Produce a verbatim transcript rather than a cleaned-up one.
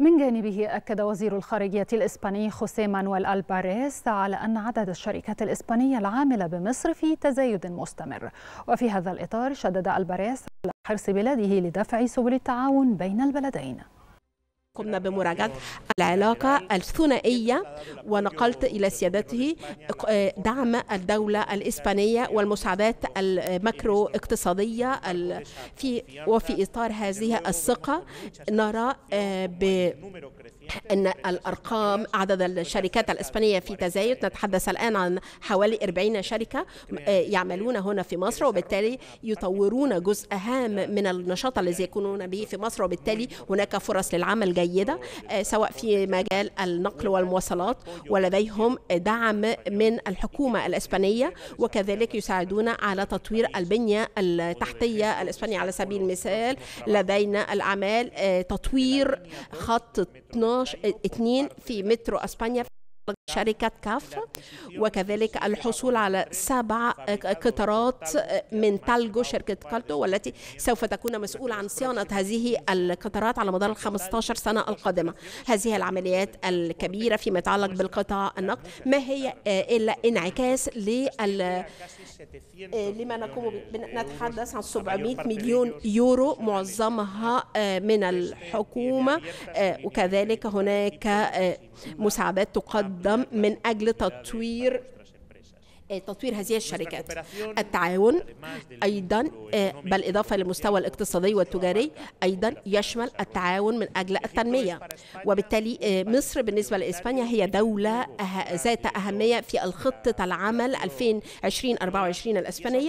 من جانبه أكد وزير الخارجية الإسباني خوسيه مانويل ألباريس على أن عدد الشركات الإسبانية العاملة بمصر في تزايد مستمر. وفي هذا الإطار شدد ألباريس على حرص بلاده لدفع سبل التعاون بين البلدين. قمنا بمراجعة العلاقة الثنائية ونقلت إلى سيادته دعم الدولة الإسبانية والمساعدات الماكرو اقتصادية في وفي إطار هذه الثقة نرى ب أن الأرقام عدد الشركات الإسبانية في تزايد. نتحدث الآن عن حوالي أربعين شركة يعملون هنا في مصر، وبالتالي يطورون جزء هام من النشاط الذي يكونون به في مصر، وبالتالي هناك فرص للعمل جيدة سواء في مجال النقل والمواصلات، ولديهم دعم من الحكومة الإسبانية، وكذلك يساعدون على تطوير البنية التحتية الإسبانية. على سبيل المثال لدينا الأعمال تطوير خط اثنين في مترو اسبانيا في شركة كاف، وكذلك الحصول على سبع قطارات من تالجو شركة كالتو، والتي سوف تكون مسؤولة عن صيانة هذه القطارات على مدار الخمسة عشر سنة القادمة. هذه العمليات الكبيرة فيما يتعلق بالقطاع النقل ما هي إلا انعكاس لل لما نقوم به. نتحدث عن سبعمائة مليون يورو معظمها من الحكومة، وكذلك هناك مساعدات تقدم من أجل تطوير تطوير هذه الشركات. التعاون أيضا بالإضافة للمستوى الاقتصادي والتجاري أيضا يشمل التعاون من أجل التنمية، وبالتالي مصر بالنسبة لإسبانيا هي دولة ذات أهمية في خطة العمل ألفين وعشرين أربعة وعشرين الإسبانية.